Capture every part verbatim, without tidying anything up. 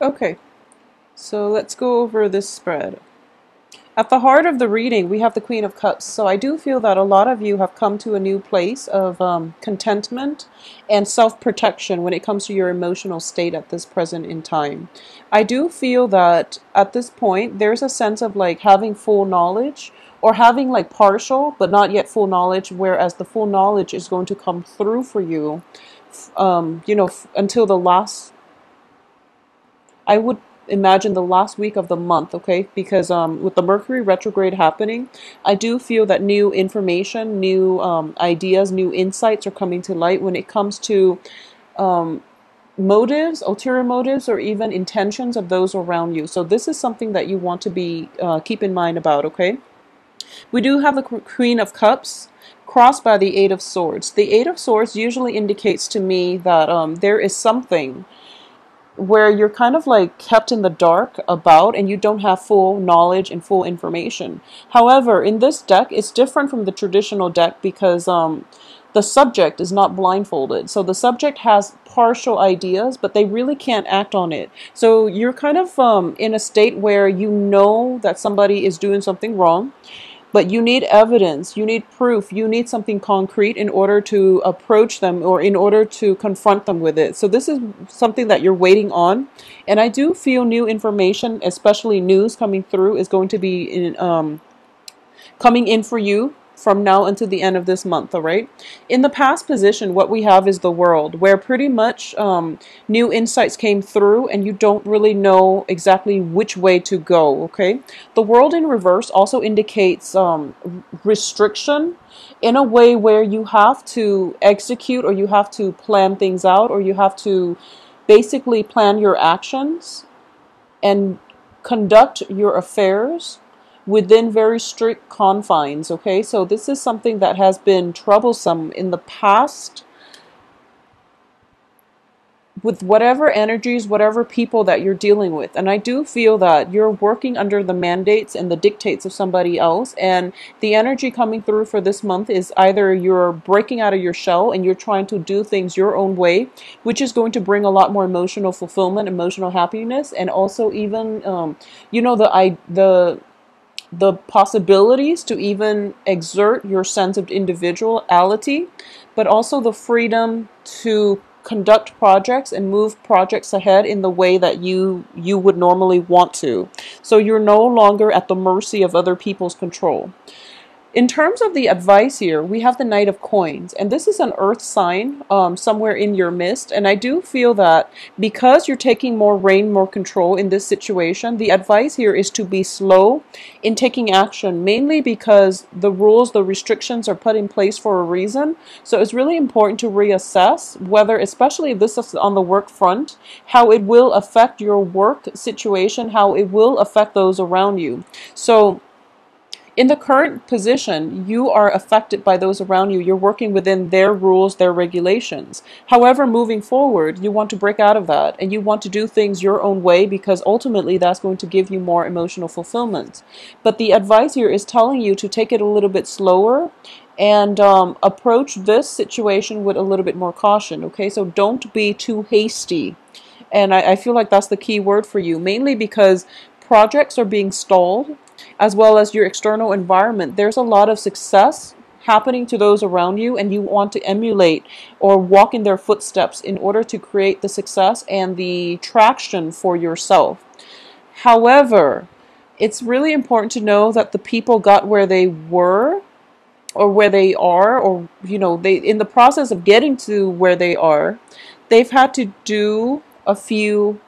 Okay, so let's go over this spread. At the heart of the reading, we have the Queen of Cups. So I do feel that a lot of you have come to a new place of um, contentment and self-protection when it comes to your emotional state at this present in time. I do feel that at this point, there's a sense of like having full knowledge or having like partial but not yet full knowledge, whereas the full knowledge is going to come through for you, um, you know, f until the last, I would imagine the last week of the month, okay? Because um, with the Mercury retrograde happening, I do feel that new information, new um, ideas, new insights are coming to light when it comes to um, motives, ulterior motives, or even intentions of those around you. So this is something that you want to be uh, keep in mind about, okay? We do have the Queen of Cups crossed by the Eight of Swords. The Eight of Swords usually indicates to me that um, there is something where you're kind of like kept in the dark about and you don't have full knowledge and full information. However, in this deck, it's different from the traditional deck because um, the subject is not blindfolded. So the subject has partial ideas, but they really can't act on it. So you're kind of um, in a state where you know that somebody is doing something wrong, but you need evidence, you need proof, you need something concrete in order to approach them or in order to confront them with it. So this is something that you're waiting on. And I do feel new information, especially news coming through, is going to be in, um, coming in for you from now until the end of this month, all right? In the past position, what we have is the World, where pretty much um, new insights came through and you don't really know exactly which way to go, okay? The World in reverse also indicates um, restriction in a way where you have to execute or you have to plan things out or you have to basically plan your actions and conduct your affairs within very strict confines, okay? So this is something that has been troublesome in the past with whatever energies, whatever people that you're dealing with. And I do feel that you're working under the mandates and the dictates of somebody else. And the energy coming through for this month is either you're breaking out of your shell and you're trying to do things your own way, which is going to bring a lot more emotional fulfillment, emotional happiness, and also even, um, you know, the I, the... the possibilities to even exert your sense of individuality, but also the freedom to conduct projects and move projects ahead in the way that you you would normally want to. So you're no longer at the mercy of other people's control. In terms of the advice here, we have the Knight of Coins, and this is an earth sign um, somewhere in your midst, and I do feel that because you're taking more reign, more control in this situation, the advice here is to be slow in taking action, mainly because the rules, the restrictions are put in place for a reason. So it's really important to reassess whether, especially if this is on the work front, how it will affect your work situation, how it will affect those around you. So in the current position, you are affected by those around you. You're working within their rules, their regulations. However, moving forward, you want to break out of that and you want to do things your own way because ultimately that's going to give you more emotional fulfillment. But the advice here is telling you to take it a little bit slower and um, approach this situation with a little bit more caution, okay? So don't be too hasty. And I, I feel like that's the key word for you, mainly because projects are being stalled, as well as your external environment. There's a lot of success happening to those around you, and you want to emulate or walk in their footsteps in order to create the success and the traction for yourself. However, it's really important to know that the people got where they were or where they are, or, you know, they in the process of getting to where they are, they've had to do a few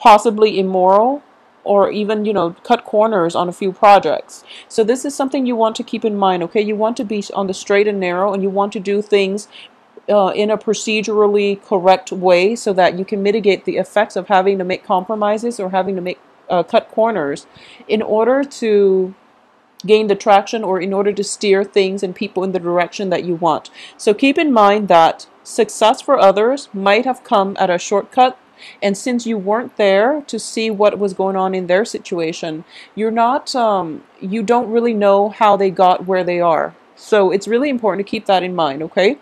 possibly immoral or even, you know, cut corners on a few projects. So this is something you want to keep in mind, okay? You want to be on the straight and narrow, and you want to do things uh, in a procedurally correct way so that you can mitigate the effects of having to make compromises or having to make uh, cut corners in order to gain the traction or in order to steer things and people in the direction that you want. So keep in mind that success for others might have come at a shortcut, and since you weren't there to see what was going on in their situation, you're not, um, you don't really know how they got where they are. So it's really important to keep that in mind, okay?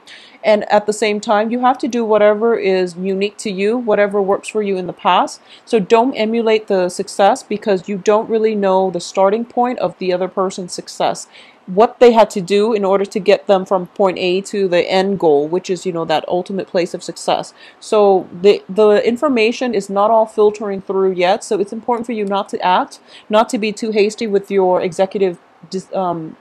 And at the same time, you have to do whatever is unique to you, whatever works for you in the past. So don't emulate the success, because you don't really know the starting point of the other person's success, what they had to do in order to get them from point A to the end goal, which is, you know, that ultimate place of success. So the the information is not all filtering through yet. So it's important for you not to act, not to be too hasty with your executive um,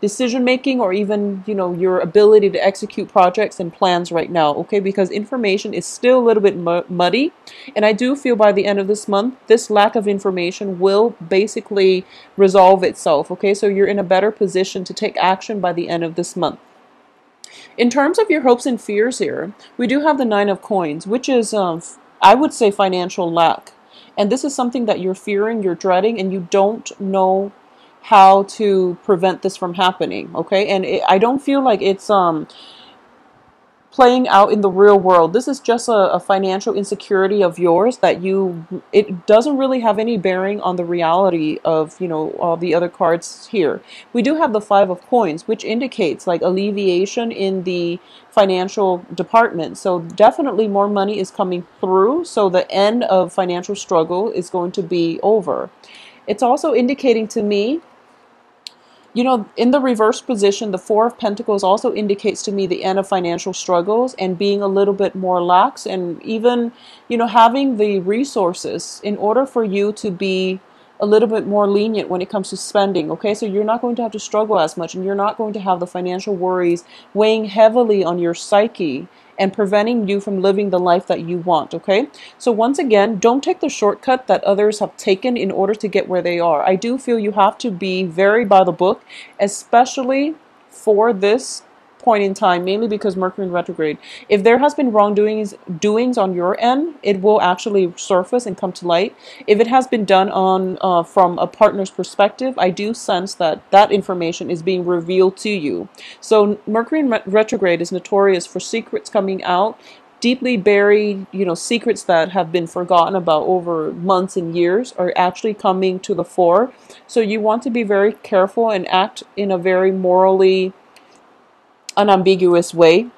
decision making, or even, you know, your ability to execute projects and plans right now. Okay, because information is still a little bit mu muddy, and I do feel by the end of this month, this lack of information will basically resolve itself. Okay, so you're in a better position to take action by the end of this month. In terms of your hopes and fears here, we do have the Nine of Coins, which is, um, I would say, financial lack, and this is something that you're fearing, you're dreading, and you don't know how to prevent this from happening. Okay, and it, I don't feel like it's um playing out in the real world. This is just a, a financial insecurity of yours that you, it doesn't really have any bearing on the reality of, you know, all the other cards here. We do have the Five of Coins, which indicates like alleviation in the financial department. So definitely more money is coming through. So the end of financial struggle is going to be over. It's also indicating to me, you know, in the reverse position, the Four of Pentacles also indicates to me the end of financial struggles and being a little bit more lax, and even, you know, having the resources in order for you to be a little bit more lenient when it comes to spending. Okay, so you're not going to have to struggle as much, and you're not going to have the financial worries weighing heavily on your psyche and preventing you from living the life that you want. Okay, so once again, don't take the shortcut that others have taken in order to get where they are. I do feel you have to be very by the book, especially for this point in time, mainly because Mercury in retrograde. If there has been wrongdoings doings on your end, it will actually surface and come to light. If it has been done on uh, from a partner's perspective, I do sense that that information is being revealed to you. So Mercury in retrograde is notorious for secrets coming out, deeply buried, you know, secrets that have been forgotten about over months and years are actually coming to the fore. So you want to be very careful and act in a very morally unambiguous way,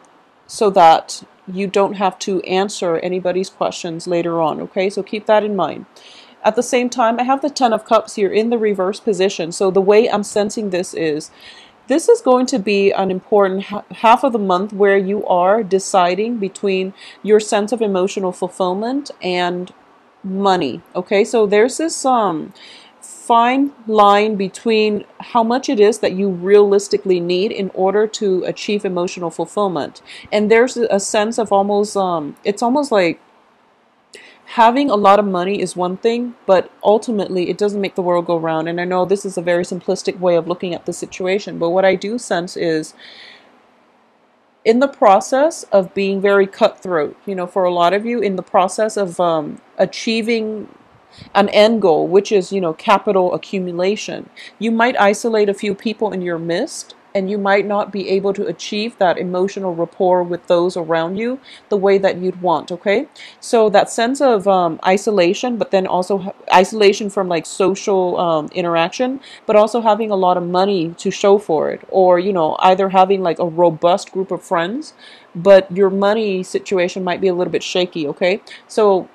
so that you don't have to answer anybody's questions later on. Okay, so keep that in mind. At the same time, I have the Ten of Cups here in the reverse position. So the way I'm sensing this is, this is going to be an important ha half of the month where you are deciding between your sense of emotional fulfillment and money. Okay, so there's this um fine line between how much it is that you realistically need in order to achieve emotional fulfillment, and there's a sense of almost um it's almost like having a lot of money is one thing, but ultimately it doesn't make the world go round. And I know this is a very simplistic way of looking at the situation, but what I do sense is, in the process of being very cutthroat, you know, for a lot of you, in the process of um achieving an end goal, which is, you know, capital accumulation, you might isolate a few people in your midst, and you might not be able to achieve that emotional rapport with those around you the way that you'd want. Okay, so that sense of um, isolation, but then also isolation from like social um, interaction, but also having a lot of money to show for it, or, you know, either having like a robust group of friends, but your money situation might be a little bit shaky. Okay, so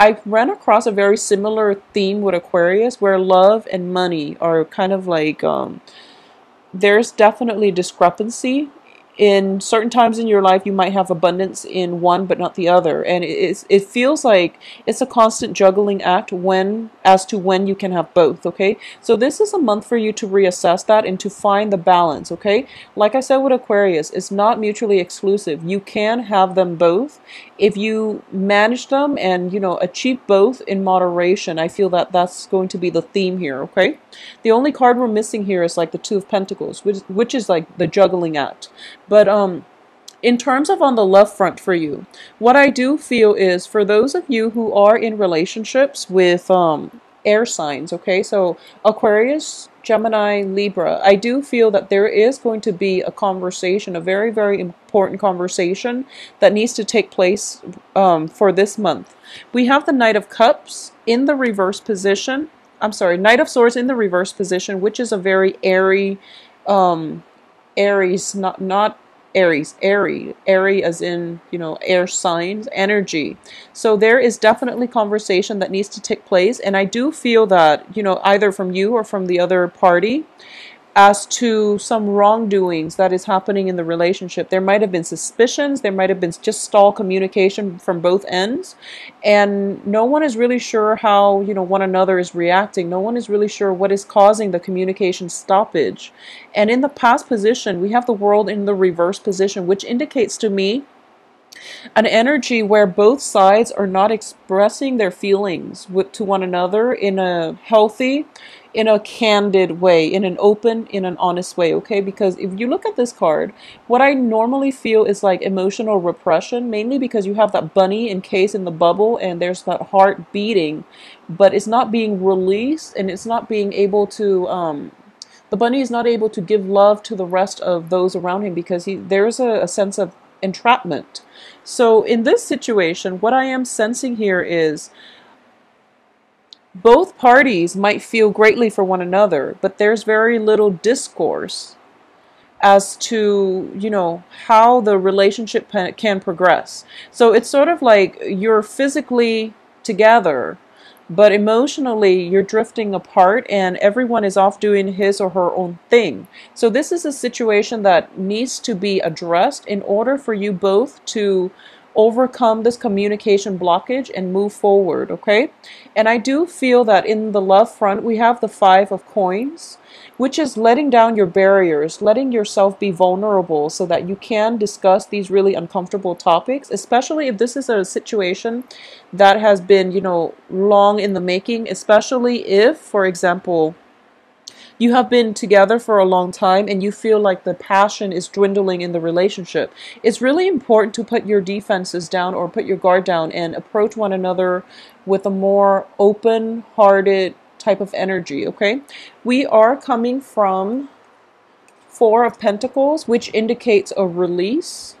I ran across a very similar theme with Aquarius, where love and money are kind of like, um, there's definitely discrepancy. In certain times in your life, you might have abundance in one but not the other, and it, is, it feels like it's a constant juggling act when as to when you can have both. Okay, so this is a month for you to reassess that and to find the balance. Okay, like I said with Aquarius, it's not mutually exclusive. You can have them both if you manage them and, you know, achieve both in moderation. I feel that that's going to be the theme here. Okay, the only card we're missing here is like the Two of Pentacles, which which is like the juggling act. But um, in terms of on the love front for you, what I do feel is, for those of you who are in relationships with um, air signs, okay, so Aquarius, Gemini, Libra, I do feel that there is going to be a conversation, a very, very important conversation that needs to take place um, for this month. We have the Knight of Cups in the reverse position. I'm sorry, Knight of Swords in the reverse position, which is a very airy... Um, Aries, not not Aries, airy, airy as in, you know, air signs, energy. So there is definitely conversation that needs to take place. And I do feel that, you know, either from you or from the other party, as to some wrongdoings that is happening in the relationship. There might have been suspicions. There might have been just stall communication from both ends. And no one is really sure how, you know, one another is reacting. No one is really sure what is causing the communication stoppage. And in the past position, we have the World in the reverse position, which indicates to me an energy where both sides are not expressing their feelings with, to one another in a healthy, in a candid way, in an open, in an honest way, okay? Because if you look at this card, what I normally feel is like emotional repression, mainly because you have that bunny encased in the bubble and there's that heart beating, but it's not being released and it's not being able to... Um, the bunny is not able to give love to the rest of those around him because he, there's a, a sense of entrapment. So in this situation, what I am sensing here is both parties might feel greatly for one another, but there's very little discourse as to, you know, how the relationship can progress. So it's sort of like you're physically together, but emotionally you're drifting apart and everyone is off doing his or her own thing. So this is a situation that needs to be addressed in order for you both to overcome this communication blockage and move forward, okay? And I do feel that in the love front, we have the Five of Coins, which is letting down your barriers, letting yourself be vulnerable so that you can discuss these really uncomfortable topics, especially if this is a situation that has been, you know, long in the making, especially if, for example, you have been together for a long time and you feel like the passion is dwindling in the relationship. It's really important to put your defenses down or put your guard down and approach one another with a more open-hearted type of energy, okay? We are coming from Four of Pentacles, which indicates a release.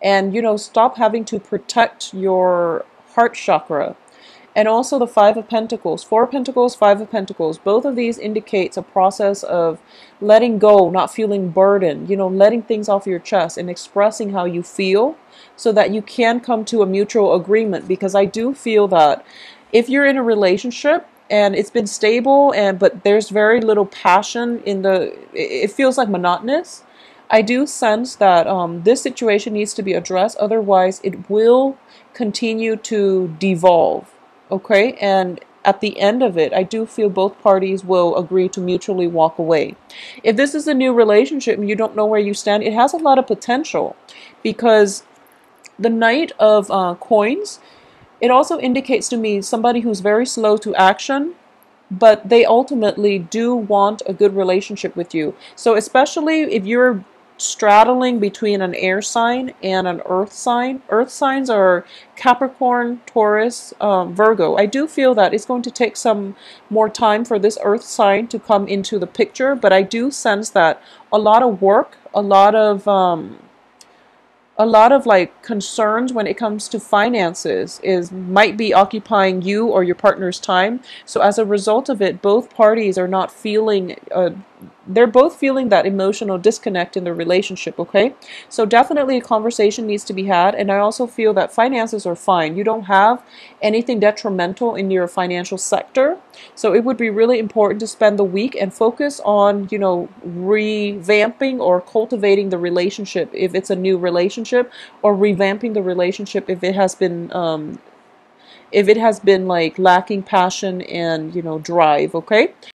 And, you know, stop having to protect your heart chakra. And also the Five of Pentacles, Four of Pentacles, Five of Pentacles. Both of these indicates a process of letting go, not feeling burdened, you know, letting things off your chest and expressing how you feel so that you can come to a mutual agreement. Because I do feel that if you're in a relationship and it's been stable and but there's very little passion in the, it feels like monotonous. I do sense that um, this situation needs to be addressed. Otherwise, it will continue to devolve. Okay, and at the end of it, I do feel both parties will agree to mutually walk away. If this is a new relationship and you don't know where you stand, it has a lot of potential because the Knight of uh, Coins, it also indicates to me somebody who's very slow to action, but they ultimately do want a good relationship with you. So especially if you're straddling between an air sign and an earth sign. Earth signs are Capricorn, Taurus, um, Virgo. I do feel that it's going to take some more time for this earth sign to come into the picture, but I do sense that a lot of work, a lot of um, a lot of like concerns when it comes to finances is might be occupying you or your partner's time. So as a result of it, both parties are not feeling uh, they're both feeling that emotional disconnect in the relationship, okay? So definitely a conversation needs to be had. And I also feel that finances are fine. You don't have anything detrimental in your financial sector. So it would be really important to spend the week and focus on, you know, revamping or cultivating the relationship if it's a new relationship, or revamping the relationship if it has been... Um, if it has been like lacking passion and, you know, drive, okay?